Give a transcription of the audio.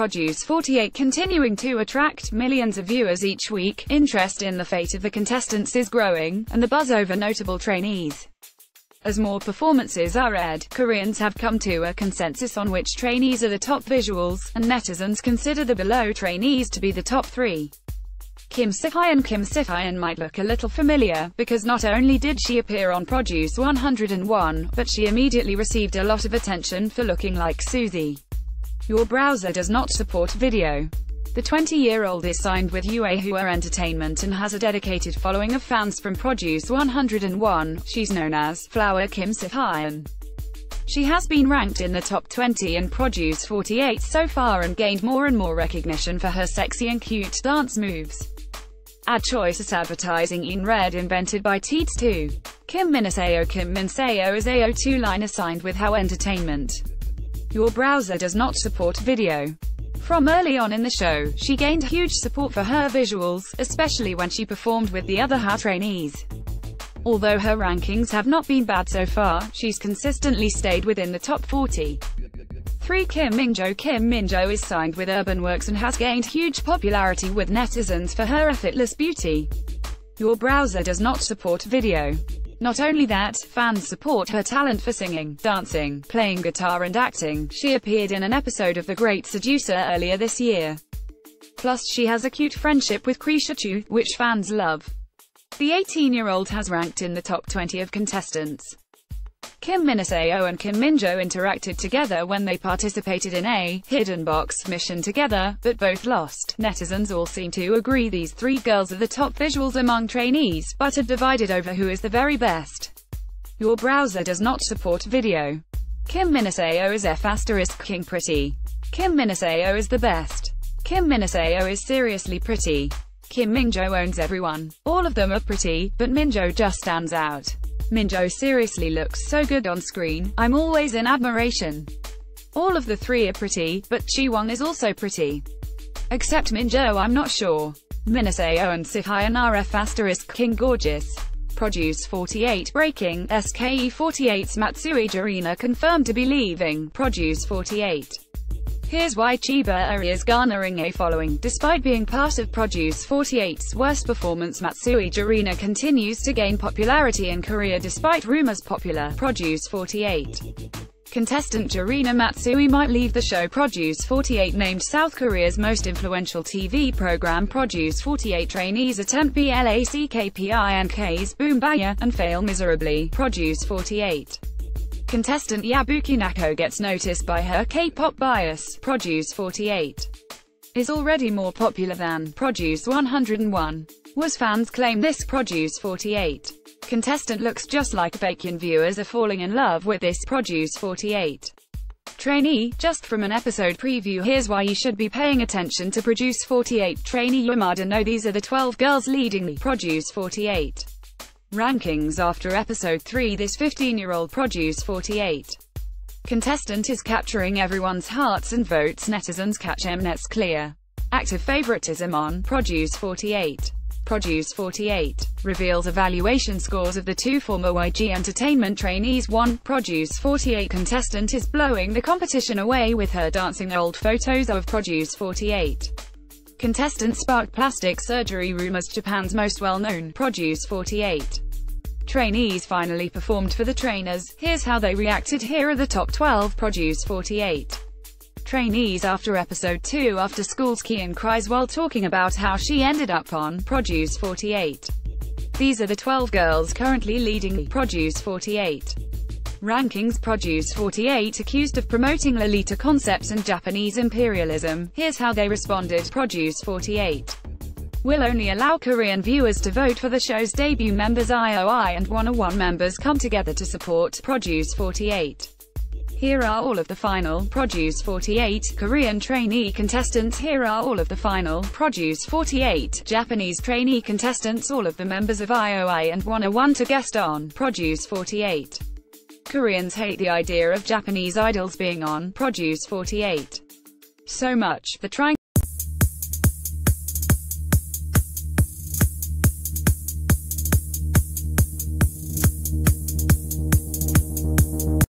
Produce 48 continuing to attract millions of viewers each week, interest in the fate of the contestants is growing, and the buzz over notable trainees. As more performances are aired, Koreans have come to a consensus on which trainees are the top visuals, and netizens consider the below trainees to be the top three. Kim Sihyeon might look a little familiar, because not only did she appear on Produce 101, but she immediately received a lot of attention for looking like Suzy. Your browser does not support video. The 20-year-old is signed with UAHU Entertainment and has a dedicated following of fans from Produce 101, she's known as Flower Kim Sihyeon. She has been ranked in the top 20 in Produce 48 so far and gained more and more recognition for her sexy and cute dance moves. Ad choices advertising in red invented by Teats 2. Kim Min-seo is AO2 line assigned with How Entertainment. Your browser does not support video. From early on in the show, she gained huge support for her visuals, especially when she performed with the other HA trainees. Although her rankings have not been bad so far, she's consistently stayed within the top 40. 3. Kim Min-joo is signed with Urban Works and has gained huge popularity with netizens for her effortless beauty. Your browser does not support video. Not only that, fans support her talent for singing, dancing, playing guitar and acting. She appeared in an episode of The Great Seducer earlier this year. Plus she has a cute friendship with Kreisha Choo, which fans love. The 18-year-old has ranked in the top 20 of contestants. Kim Min-seo and Kim Min-joo interacted together when they participated in a hidden box mission together, but both lost. Netizens all seem to agree these three girls are the top visuals among trainees, but are divided over who is the very best. Your browser does not support video. Kim Min-seo is F***king pretty. Kim Min-seo is the best. Kim Min-seo is seriously pretty. Kim Min-joo owns everyone. All of them are pretty, but Min-joo just stands out. Min-joo seriously looks so good on screen, I'm always in admiration. All of the three are pretty, but Jiwon is also pretty. Except Min-joo, I'm not sure. Min-seo and Sihyeon are F***king gorgeous. Produce 48 breaking, SKE48's Matsui Jurina confirmed to be leaving Produce 48. Here's why. Chiba Aoi is garnering a following. Despite being part of Produce 48's worst performance, Matsui Jurina continues to gain popularity in Korea despite rumors popular Produce 48 contestant Jurina Matsui might leave the show. Produce 48 named South Korea's most influential TV program Produce 48 trainees attempt BLACKPINK's Boombayah, and fail miserably. Produce 48. Contestant Yabuki Nako gets noticed by her K-pop bias. Produce 48 is already more popular than Produce 101. Was fans claim this. Produce 48 contestant looks just like Baekhyun. Viewers are falling in love with this Produce 48 trainee, just from an episode preview. Here's why you should be paying attention to Produce 48 trainee Yumada. No, these are the 12 girls leading the Produce 48 rankings after episode 3. This 15-year-old Produce 48 contestant is capturing everyone's hearts and votes. Netizens catch Mnet's clear active favoritism on Produce 48. Produce 48 reveals evaluation scores of the two former YG Entertainment trainees. 1. Produce 48 contestant is blowing the competition away with her dancing. Old photos of Produce 48 contestant sparked plastic surgery rumors. Japan's most well-known Produce 48 trainees finally performed for the trainers. Here's how they reacted. Here are the top 12 Produce 48 trainees after episode 2. After school, Sihyeon cries while talking about how she ended up on Produce 48. These are the 12 girls currently leading the Produce 48 rankings. Produce 48 accused of promoting Lolita concepts and Japanese imperialism. Here's how they responded. Produce 48 will only allow Korean viewers to vote for the show's debut members. IOI and Wanna One members come together to support Produce 48. Here are all of the final Produce 48 Korean trainee contestants. Here are all of the final Produce 48 Japanese trainee contestants. All of the members of IOI and Wanna One to guest on Produce 48. Koreans hate the idea of Japanese idols being on Produce 48 so much, they're trying